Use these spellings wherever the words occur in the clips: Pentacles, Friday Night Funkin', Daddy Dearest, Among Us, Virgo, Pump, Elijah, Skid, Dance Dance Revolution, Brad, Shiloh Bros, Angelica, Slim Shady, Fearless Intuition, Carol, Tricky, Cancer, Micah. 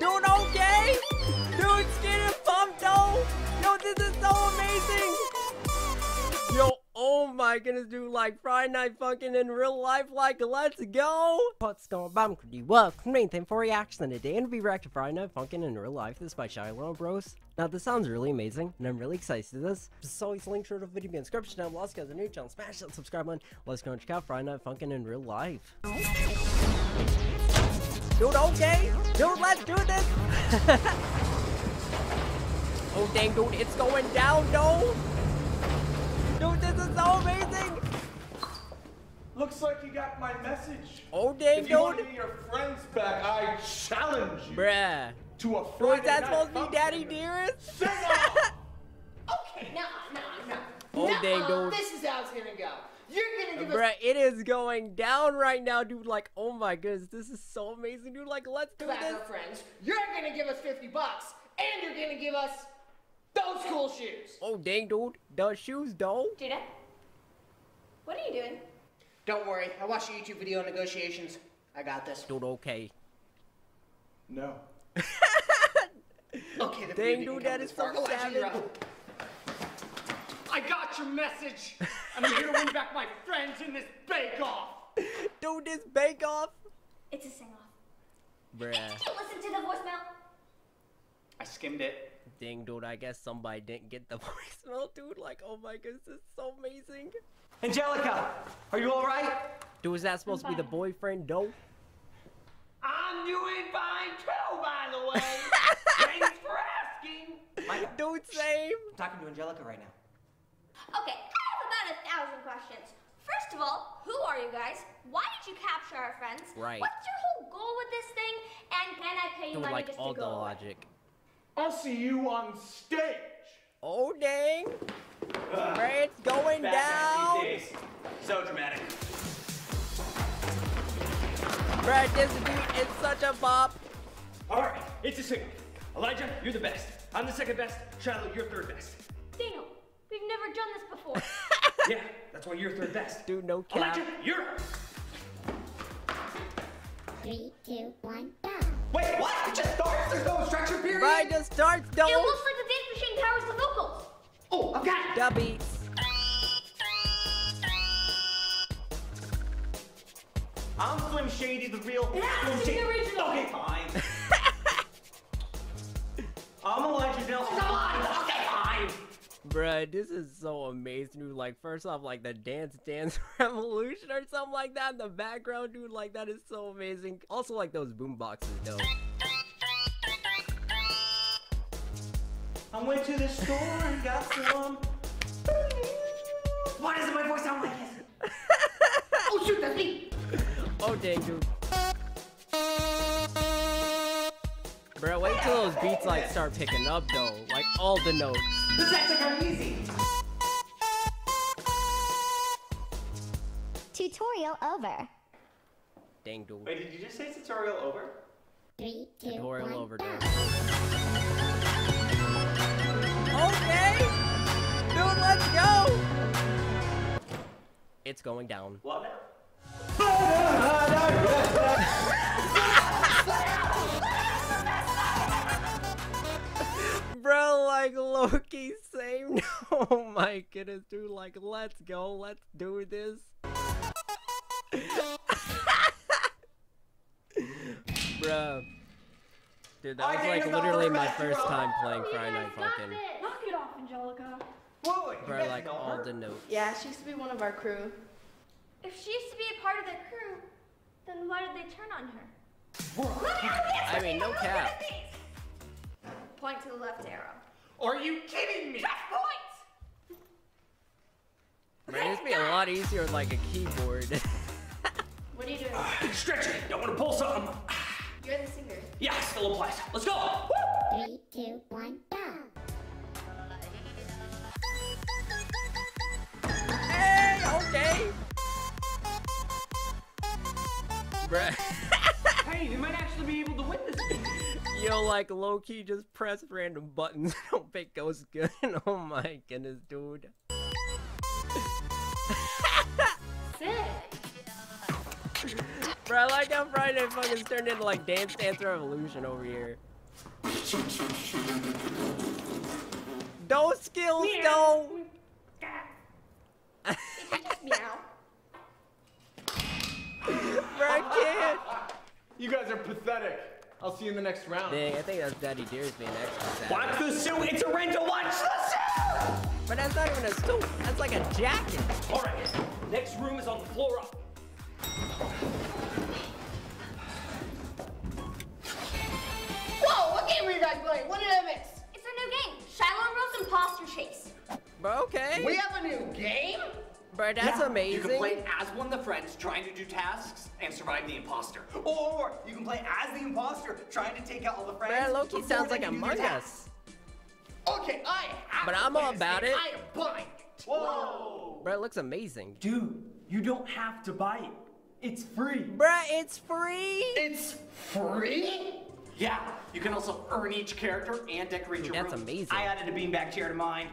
Doing okay? Dude, Skid and Pump, though. Yo, this is so amazing. Yo, oh my goodness, dude, like Friday Night Funkin' in real life, like, let's go. What's going on, welcome to Thing for Reaction today, and we react to Friday Night Funkin' in real life. This is by Shiloh Bros. Now, this sounds really amazing, and I'm really excited to this. Just always link short of video in the description down below. Let's get the new channel, smash that subscribe button. Let's go and check out Friday Night Funkin' in real life. Dude, okay? Dude, let's do this! Oh, dang, dude, it's going down, though! Dude, this is so amazing! Looks like you got my message. Oh, dang, dude! If you want to get your friends back, I challenge you! Bruh! To a Friday night. Is that supposed to be Daddy Dearest? Sing off! Okay, no. Oh, dang, dude. This is how it's gonna go. You're gonna give us— it is going down right now, dude. Like, oh my goodness, this is so amazing, dude. Like, let's do this. Our friends, you're gonna give us $50, and you're gonna give us those cool shoes. Oh, dang, dude. Those shoes, though. Judah, what are you doing? Don't worry. I watched a YouTube video on negotiations. I got this. Dude, okay. No. Okay, the dang, dude, that is for Elijah. I got your message. I'm here to win back my friends in this bake-off. Dude, this bake-off? It's a sing-off. Bruh. Hey, did you listen to the voicemail? I skimmed it. Dang, dude, I guess somebody didn't get the voicemail, dude. Like, oh my goodness, this is so amazing. Angelica, are you all right? Dude, is that supposed to be the boyfriend? No. I'm new in buying too, by the way. Thanks for asking. Micah, dude, same. I'm talking to Angelica right now. Okay, I have about 1,000 questions. First of all, who are you guys? Why did you capture our friends? Right. What's your whole goal with this thing? And can I pay you money like just all to go the logic. Away? I'll see you on stage. Oh, dang. It's going down. These days. So dramatic. Brad, this dude is such a bop. All right, it's a single. Elijah, you're the best. I'm the second best. Shiloh, you're third best. Daniel, we've never done this before. Yeah, that's why you're third best. Dude, no cap. Elijah, you're... 3, 2, 1, go. Wait, what? It just starts? There's no instruction period? Right, it just starts, though. It looks like the dance machine powers the vocals. Oh, I've got it. Dubby. I'm Slim Shady, the real Slim Shady. The original. Okay, fine. I'm Elijah Nelson. Okay, fine. Bruh, this is so amazing, dude. Like, first off, like, the Dance Dance Revolution or something like that in the background, dude. Like, that is so amazing. Also, like, those boom boxes, though. I went to the store and got some. Why doesn't my voice sound like this? Oh, shoot, that's me. Oh, dang, dude. Bro, wait till those beats, like, start picking up, though. Like, all the notes. This actually got easy. Tutorial over. Dang, dude. Wait, did you just say tutorial over? 3, 2, 1, tutorial over, dude. Okay! Dude, let's go! It's going down. Love it. Bro, like, low-key same. Oh my goodness, dude, like, let's go, let's do this. Bro, dude, that was like literally my first time playing Friday Night Funkin'. Knock it off, Angelica. Bro, like, all the notes. Yeah, she used to be one of our crew. If she used to be a part of their crew, then why did they turn on her? I mean, no cap. Point to the left arrow. Are you kidding me? Just point! Man, this would be a lot easier with, like, a keyboard. What are you doing? Stretching. Don't want to pull something. You're the singer. Yeah, still applies. Let's go! 3, 2, 1, go. Hey, okay. Hey, we might actually be able to win this game. Yo, like, low-key, just press random buttons. I don't think it was good. Oh my goodness, dude. Sick. Bro, I like how Friday Night Funkin' turned into like Dance Dance Revolution over here. Those skills don't. Bro, I can't. You guys are pathetic. I'll see you in the next round. Dang, I think that's Daddy Dearest being extra. Watch the suit. It's a rental. Watch the suit. But that's not even a suit. That's like a jacket. All right. Next room is on the floor up. Whoa, what game were you guys playing? What did I miss? It's a new game, Shiloh Bros Impostor Chase. Bro, okay. We have a new game? Bro, that's amazing. You can play as one of the friends trying to do tasks and survive the imposter. Or you can play as the imposter trying to take out all the friends. Bro, Loki sounds like Among Us. Okay, I have But I'm all about it. I am buying it. Whoa. Bro, it looks amazing. Dude, you don't have to buy it. It's free. Bruh, it's free? It's free? Yeah, you can also earn each character and decorate your room. That's amazing. I added a beanbag chair to mine.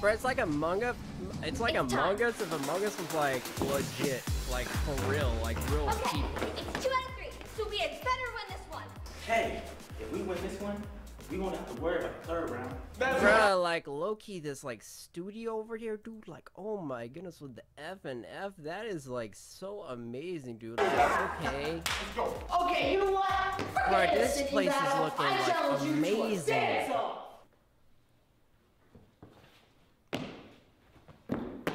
Bruh, it's like Among Us. It's like Among Us if Among Us was like legit, like for real, like real people. Okay, it's 2 out of 3, so we had better win this one. Hey, if we win this one, we won't have to worry about the third round. Bruh, like low-key, this like studio over here, dude, like oh my goodness, with the F and F, that is like so amazing, dude. Like, okay. Okay, you know what? Bruh, this place is looking like amazing.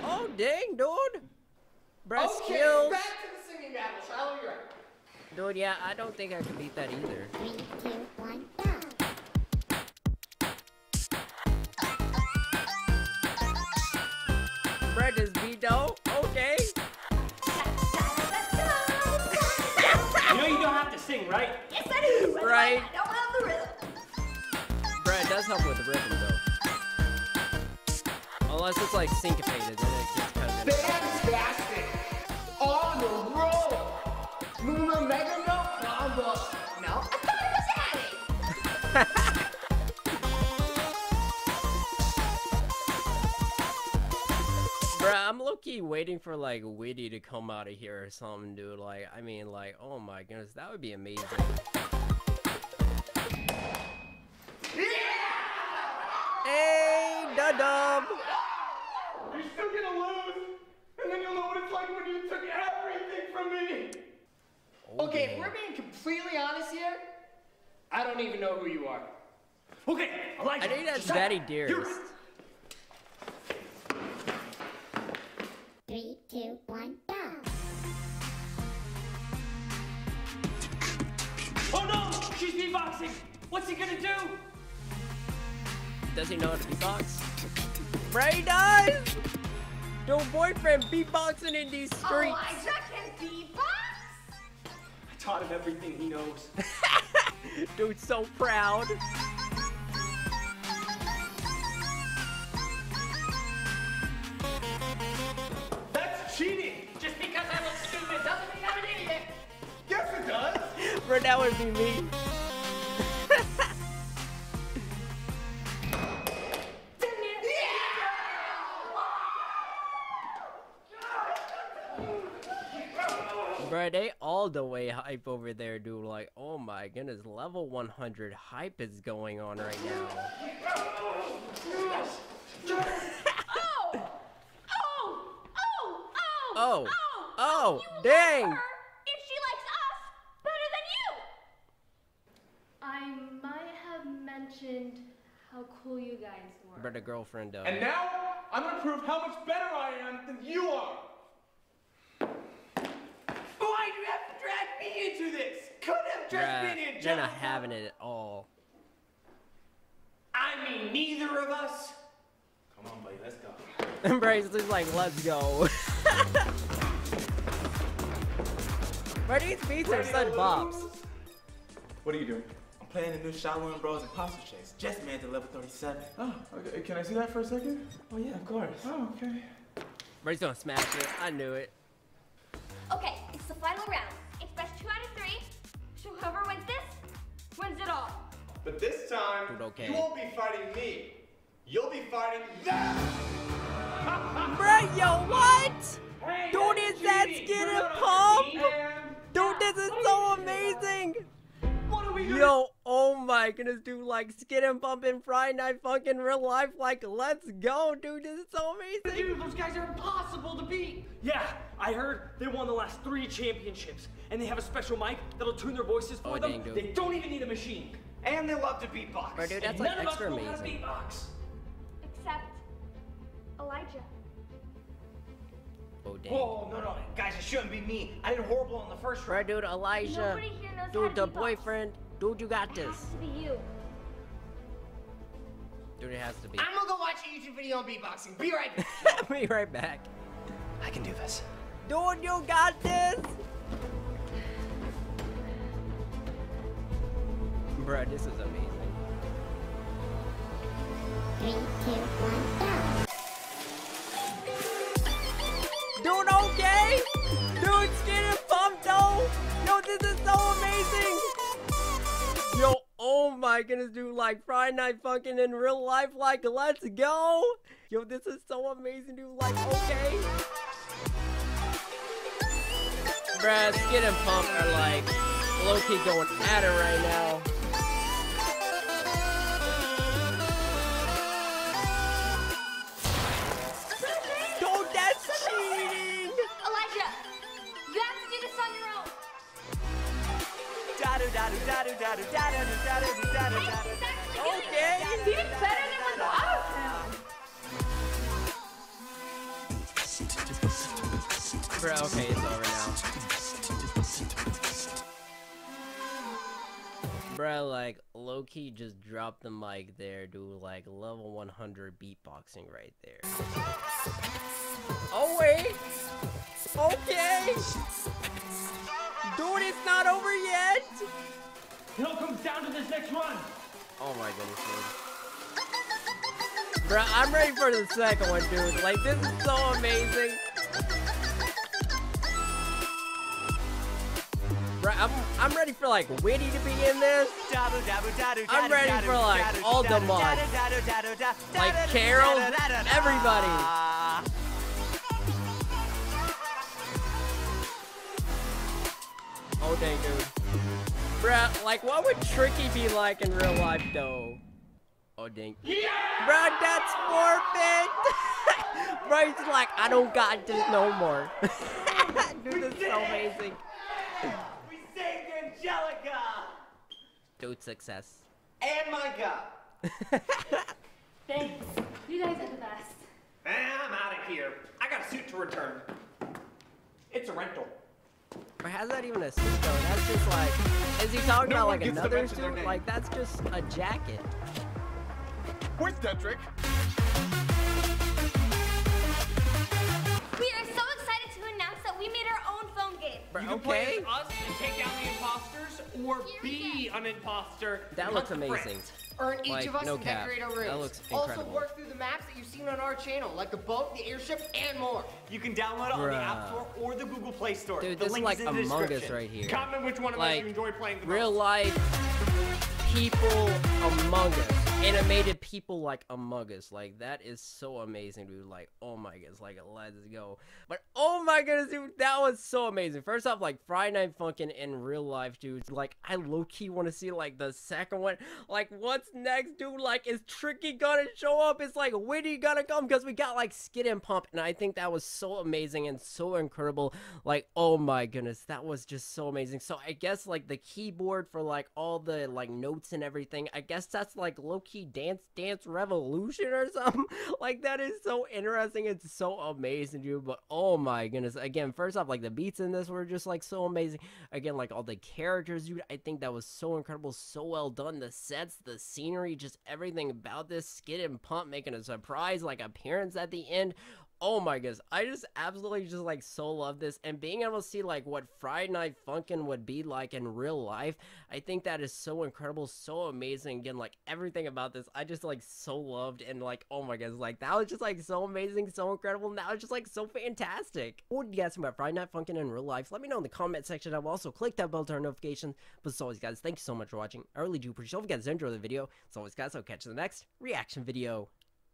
Oh dang, dude. Bruh, skills. Back to the singing battle, Shiloh, you're right. Dude, yeah, I don't think I could beat that either. 3, 2, 1. Brad is B-Doe, okay. You know you don't have to sing, right? Yes, I do. Right. I don't have the rhythm. Brad does help with the rhythm, though. Unless it's like syncopated, then it gets kind of... Fantastic! On the road! Mega note? No. I thought it was Daddy! Bruh, I'm low-key waiting for, like, Whitty to come out of here or something, dude. Like, I mean, like, oh my goodness, that would be amazing. Yeah! Hey, da-dub! You're still gonna lose, and then you'll know what it's like when you took everything from me! Oh, okay, if we're being completely honest here, I don't even know who you are. Okay, Elijah! I think that's Daddy Dearest. 3, 2, 1, go! Oh no! She's beatboxing! What's he gonna do? Does he know how to beatbox? Bray does! Your boyfriend beatboxing in these streets! Oh, Elijah can beatbox? I taught him everything he knows. Dude's so proud. That would be me. Bro, they all the way hype over there, dude. Like, oh my goodness, level 100 hype is going on right now. Oh, dang. How cool you guys were. But a girlfriend does. And now I'm gonna prove how much better I am than you are. Why do you have to drag me into this? Could have dragged me into. You're not having it at all. I mean, neither of us. Come on, buddy, let's go. Braceley's like, let's go. But these beats are such bops. What are you doing? Playing the new Shiloh & Bros Impostor Chase. Just made it to level 37. Oh, okay. Can I see that for a second? Oh yeah, of course. Oh, okay. Brady's gonna smash it. I knew it. Okay, it's the final round. It's best 2 out of 3. So whoever wins this, wins it all. But this time, you won't be fighting me. You'll be fighting them! Bro, yo, what? Dude, is that Skid and Pump? Dude, this is so amazing. Yo, oh my goodness, dude, like Skid and Pump and Friday Night Funkin' real life, like, let's go, dude, this is so amazing. Dude, those guys are impossible to beat. Yeah, I heard they won the last 3 championships, and they have a special mic that'll tune their voices for them. Dang, they don't even need a machine, and they love to beatbox. Bro, dude, that's like extra amazing. None of us know how to beatbox. Except Elijah. Oh, dang. Whoa, no, no, guys, it shouldn't be me. I did horrible on the first round. Bro, dude, Elijah, dude, the boyfriend. Dude, you got this. It has to be you. Dude, it has to be. I'm gonna go watch a YouTube video on beatboxing. Be right back. Be right back. I can do this. Dude, you got this. Bro, this is amazing. 3, 2, 1, go. Dude, okay? Dude, Skid and Pump, though. Yo, this is so amazing. Yo, oh my goodness, dude, like Friday Night Funkin' in real life, like, let's go. Yo, this is so amazing, dude, like, okay. Brad, Skid and Pump are like low-key going at it right now. Yo, that's cheating. Elijah, you have to do this on your own. Okay. Even better than with us. Bro, okay, it's over now. Bro, like, low-key just dropped the mic there, dude. Like, level 100 beatboxing right there. Oh, wait. Okay. Dude, it's not over yet! It all comes down to this next run! Oh my goodness, dude. Bruh, I'm ready for the second one, dude. Like, this is so amazing. Bruh, I'm ready for, like, Whitty to be in this. I'm ready for, like, all the mods. Like, Carol, everybody. Oh, dang, dude. Bruh, like, what would Tricky be like in real life, though? Oh, dang. Yeah! Bruh, that's forfeit! Bruh, he's like, I don't got this no more. Dude, this is so amazing. We saved Angelica! Dude, success. And Micah! Thanks. You guys are the best. I'm out of here. I got a suit to return. It's a rental. Or how's that even a suit though? That's just like, is he talking about like another suit? Like that's just a jacket. Where's Dedrick? We are so excited to announce that we made our own phone game. You can play as us and take out the imposters, or be an imposter. That looks amazing. Earn each of us and decorate our rooms. That looks incredible. Also work through the maps that you've seen on our channel, like the boat, the airship, and more. You can download it on the App Store or the Google Play Store. Dude, this is like Among Us right here. Comment which one of us you enjoy playing the most. Real life people Among Us. Animated people like Among Us. Like, that is so amazing, dude. Like, oh my goodness. Like, let's go. But, oh my goodness, dude. That was so amazing. First off, like, Friday Night Funkin' in real life, dude. Like, I low-key want to see, like, the second one. Like, what's next, dude? Like, is Tricky gonna show up? It's like, Whitty gonna come? Because we got, like, Skid and Pump. And I think that was so amazing and so incredible. Like, oh my goodness. That was just so amazing. So, I guess, like, the keyboard for, like, all the, like, notes and everything. I guess that's, like, low-key Dance Dance Revolution or something. Like, that is so interesting. It's so amazing, dude. But oh my goodness, again, first off, like, the beats in this were just like so amazing. Again, like, all the characters, dude, I think that was so incredible, so well done. The sets, the scenery, just everything about this. Skid and Pump making a surprise like appearance at the end. Oh my goodness, I just absolutely just like so love this, and being able to see like what Friday Night Funkin' would be like in real life, I think that is so incredible, so amazing. Again, like everything about this, I just like so loved, and like, oh my goodness, like that was just like so amazing, so incredible, and that was just like so fantastic. What do you guys think about Friday Night Funkin' in real life? Let me know in the comment section. I will also click that bell to our notifications. But as always, guys, thank you so much for watching. I really do appreciate it. If you guys enjoyed the video, as always, guys, I'll catch you in the next reaction video.